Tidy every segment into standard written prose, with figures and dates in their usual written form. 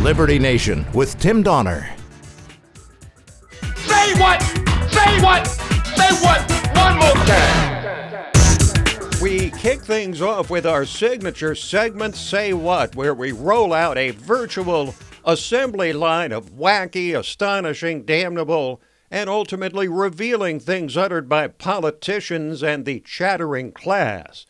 Liberty Nation with Tim Donner. Say what? Say what? Say what? One more time. We kick things off with our signature segment, Say What?, where we roll out a virtual assembly line of wacky, astonishing, damnable, and ultimately revealing things uttered by politicians and the chattering class.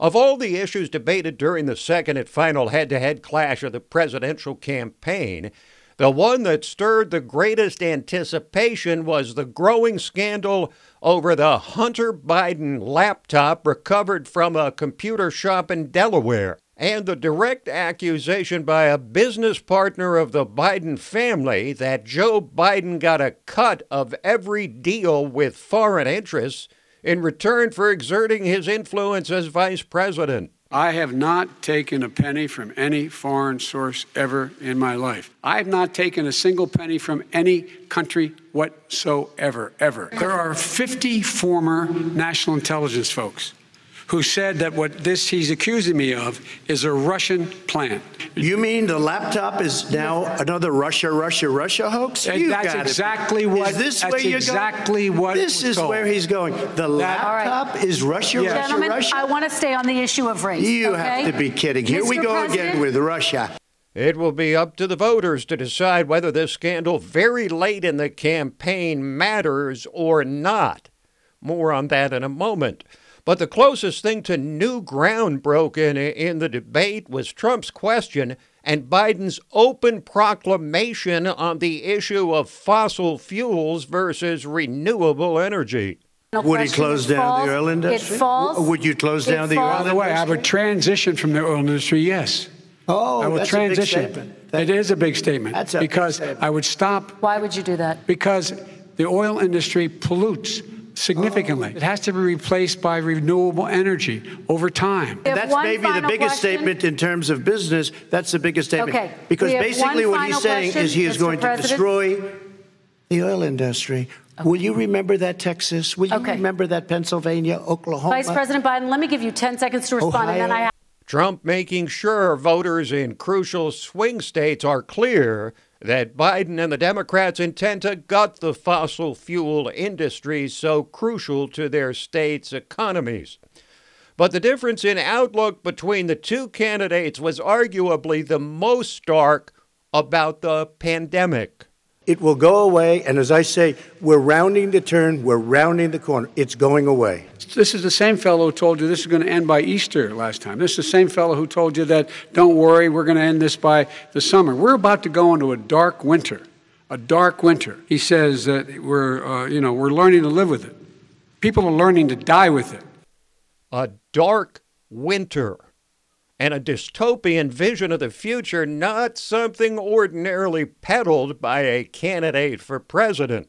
Of all the issues debated during the second and final head-to-head clash of the presidential campaign, the one that stirred the greatest anticipation was the growing scandal over the Hunter Biden laptop recovered from a computer shop in Delaware, and the direct accusation by a business partner of the Biden family that Joe Biden got a cut of every deal with foreign interests in return for exerting his influence as vice president. I have not taken a penny from any foreign source ever in my life. I have not taken a single penny from any country whatsoever, ever. There are 50 former national intelligence folks who said that what this he's accusing me of is a Russian plant. You mean the laptop is now another Russia hoax? That's exactly what This is where he's going. The laptop is Russia. I want to stay on the issue of race. You have to be kidding. Here we go again with Russia. It will be up to the voters to decide whether this scandal very late in the campaign matters or not. More on that in a moment. But the closest thing to new ground broken in the debate was Trump's question and Biden's open proclamation on the issue of fossil fuels versus renewable energy. Would he close down the oil industry? Would you close down the oil industry? By the way, I would transition from the oil industry, yes. Oh, I will transition. It is a big statement. Because I would stop. Why would you do that? Because the oil industry pollutes significantly. It has to be replaced by renewable energy over time. That's maybe the biggest statement in terms of business. That's the biggest statement. Okay. Because basically what he's saying is he is going to destroy the oil industry. Okay. Will you remember that, Texas? Will you remember that, Pennsylvania, Oklahoma? Vice President Biden, let me give you 10 seconds to respond. Ohio. And then I have Trump making sure voters in crucial swing states are clear that Biden and the Democrats intend to gut the fossil fuel industry so crucial to their states' economies. But the difference in outlook between the two candidates was arguably the most stark about the pandemic. It will go away, and as I say, we're rounding the turn, we're rounding the corner. It's going away. This is the same fellow who told you this is going to end by Easter last time. This is the same fellow who told you that, don't worry, we're going to end this by the summer. We're about to go into a dark winter, a dark winter. He says that we're learning to live with it. People are learning to die with it. A dark winter. And a dystopian vision of the future, not something ordinarily peddled by a candidate for president.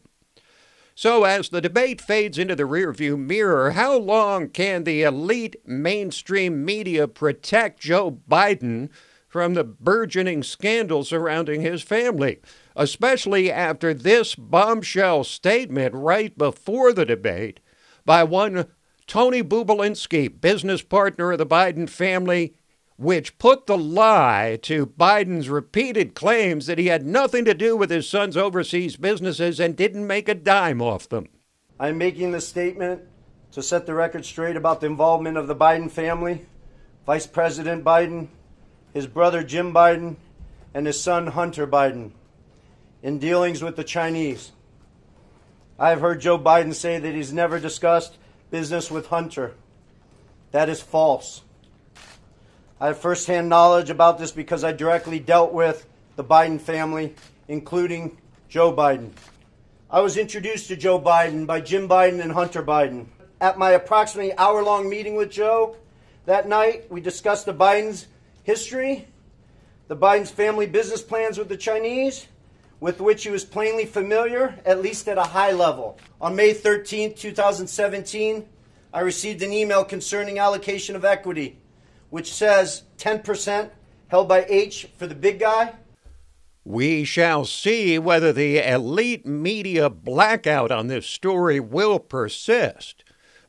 So as the debate fades into the rearview mirror, how long can the elite mainstream media protect Joe Biden from the burgeoning scandal surrounding his family, especially after this bombshell statement right before the debate by one Tony Bobulinski, business partner of the Biden family, which put the lie to Biden's repeated claims that he had nothing to do with his son's overseas businesses and didn't make a dime off them. I'm making this statement to set the record straight about the involvement of the Biden family, Vice President Biden, his brother Jim Biden, and his son Hunter Biden, in dealings with the Chinese. I have heard Joe Biden say that he's never discussed business with Hunter. That is false. I have firsthand knowledge about this because I directly dealt with the Biden family, including Joe Biden. I was introduced to Joe Biden by Jim Biden and Hunter Biden. At my approximately hour-long meeting with Joe that night, we discussed the Biden's history, the Biden's family business plans with the Chinese, with which he was plainly familiar, at least at a high level. On May 13, 2017, I received an email concerning allocation of equity, which says 10% held by H for the big guy. We shall see whether the elite media blackout on this story will persist.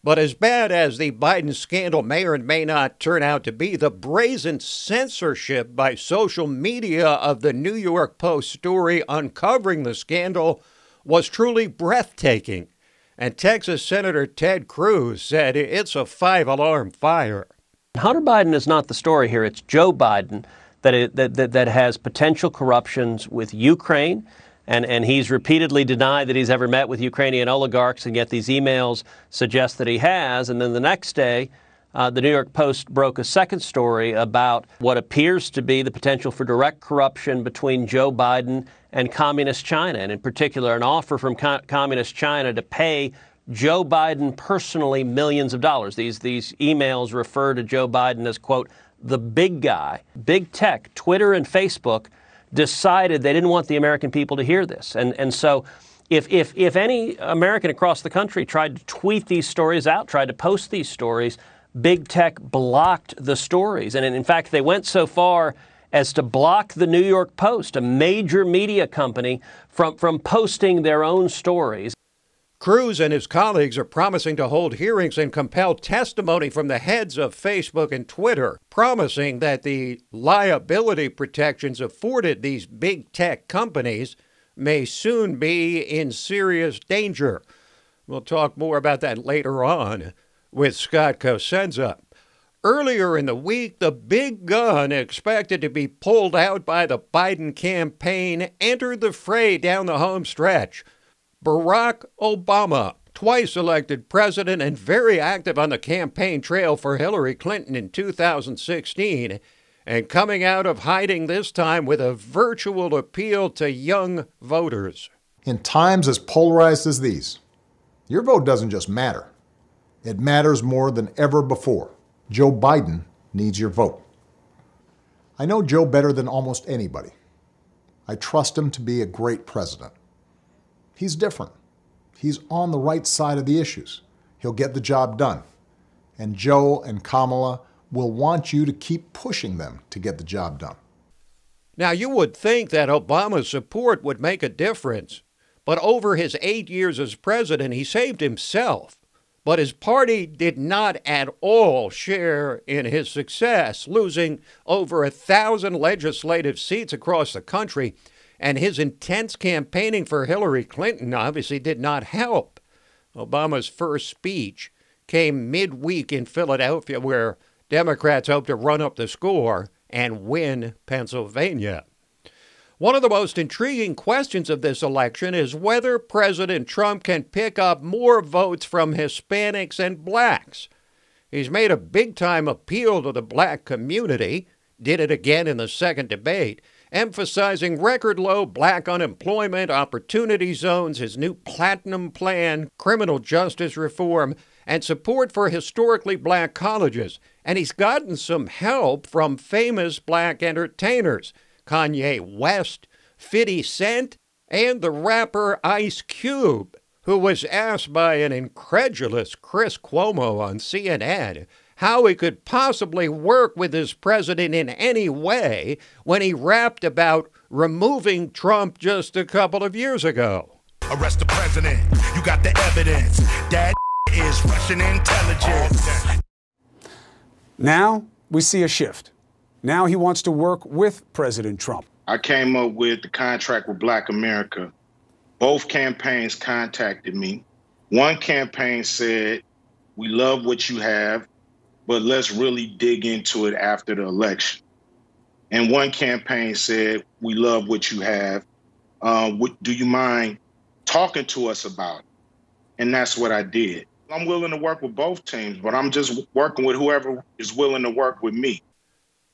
But as bad as the Biden scandal may or may not turn out to be, the brazen censorship by social media of the New York Post story uncovering the scandal was truly breathtaking. And Texas Senator Ted Cruz said it's a five-alarm fire. Hunter Biden is not the story here. It's Joe Biden that has potential corruptions with Ukraine. And he's repeatedly denied that he's ever met with Ukrainian oligarchs, and yet these emails suggest that he has. And then the next day, the New York Post broke a second story about what appears to be the potential for direct corruption between Joe Biden and Communist China, and in particular, an offer from Communist China to pay Joe Biden personally millions of dollars. These emails refer to Joe Biden as, quote, the big guy. Big tech, Twitter and Facebook, decided they didn't want the American people to hear this. And so if any American across the country tried to tweet these stories out, tried to post these stories, big tech blocked the stories. And in fact, they went so far as to block the New York Post, a major media company, from posting their own stories. Cruz and his colleagues are promising to hold hearings and compel testimony from the heads of Facebook and Twitter, promising that the liability protections afforded these big tech companies may soon be in serious danger. We'll talk more about that later on with Scott Cosenza. Earlier in the week, the big gun expected to be pulled out by the Biden campaign entered the fray down the home stretch. Barack Obama, twice elected president and very active on the campaign trail for Hillary Clinton in 2016, and coming out of hiding this time with a virtual appeal to young voters. In times as polarized as these, your vote doesn't just matter. It matters more than ever before. Joe Biden needs your vote. I know Joe better than almost anybody. I trust him to be a great president. He's different. He's on the right side of the issues. He'll get the job done. And Joe and Kamala will want you to keep pushing them to get the job done. Now, you would think that Obama's support would make a difference, but over his 8 years as president, he saved himself. But his party did not at all share in his success, losing over 1,000 legislative seats across the country. And his intense campaigning for Hillary Clinton obviously did not help. Obama's first speech came midweek in Philadelphia, where Democrats hope to run up the score and win Pennsylvania. One of the most intriguing questions of this election is whether President Trump can pick up more votes from Hispanics and blacks. He's made a big-time appeal to the black community, did it again in the second debate, emphasizing record-low black unemployment, opportunity zones, his new platinum plan, criminal justice reform, and support for historically black colleges. And he's gotten some help from famous black entertainers, Kanye West, 50 Cent, and the rapper Ice Cube, who was asked by an incredulous Chris Cuomo on CNN how he could possibly work with his president in any way when he rapped about removing Trump just a couple of years ago. Arrest the president. You got the evidence. That is Russian intelligence. Now we see a shift. Now he wants to work with President Trump. I came up with the contract with Black America. Both campaigns contacted me. One campaign said, we love what you have, but let's really dig into it after the election. And one campaign said, we love what you have. Do you mind talking to us about it? And that's what I did. I'm willing to work with both teams, but I'm just working with whoever is willing to work with me.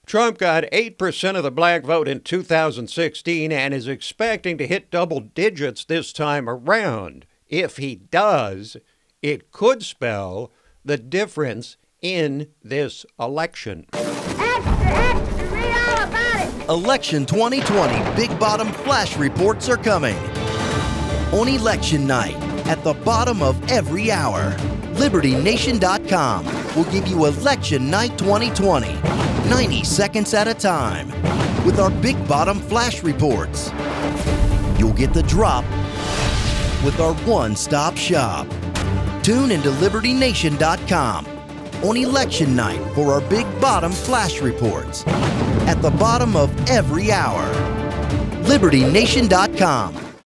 Trump got 8% of the black vote in 2016 and is expecting to hit double digits this time around. If he does, it could spell the difference in this election. Extra, read all about it. Election 2020 Big Bottom flash reports are coming. On election night, at the bottom of every hour, LibertyNation.com will give you election night 2020, 90 seconds at a time, with our Big Bottom flash reports. You'll get the drop with our one-stop shop. Tune into LibertyNation.com on election night for our Big Bottom flash reports at the bottom of every hour. LibertyNation.com.